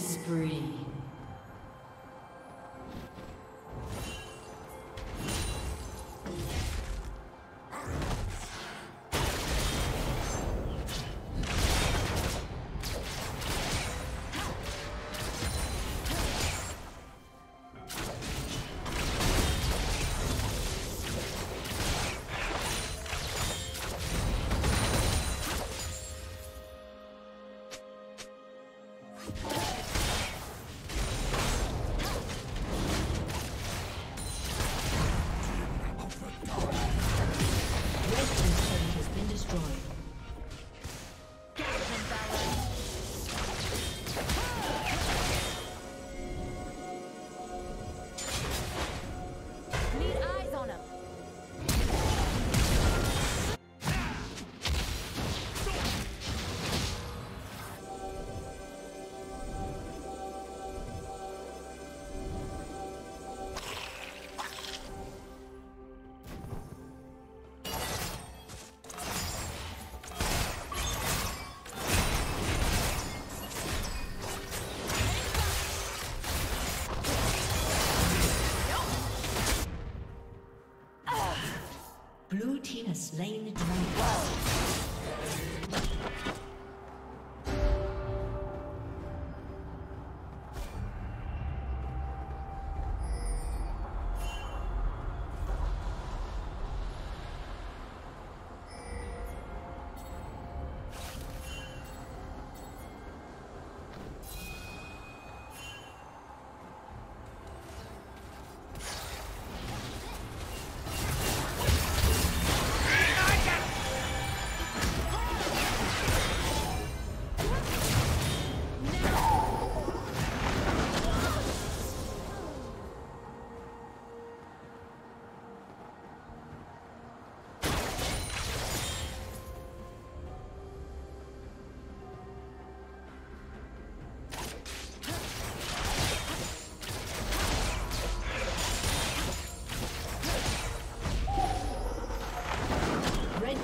spree. Slain the dragon.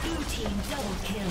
Blue team double kill.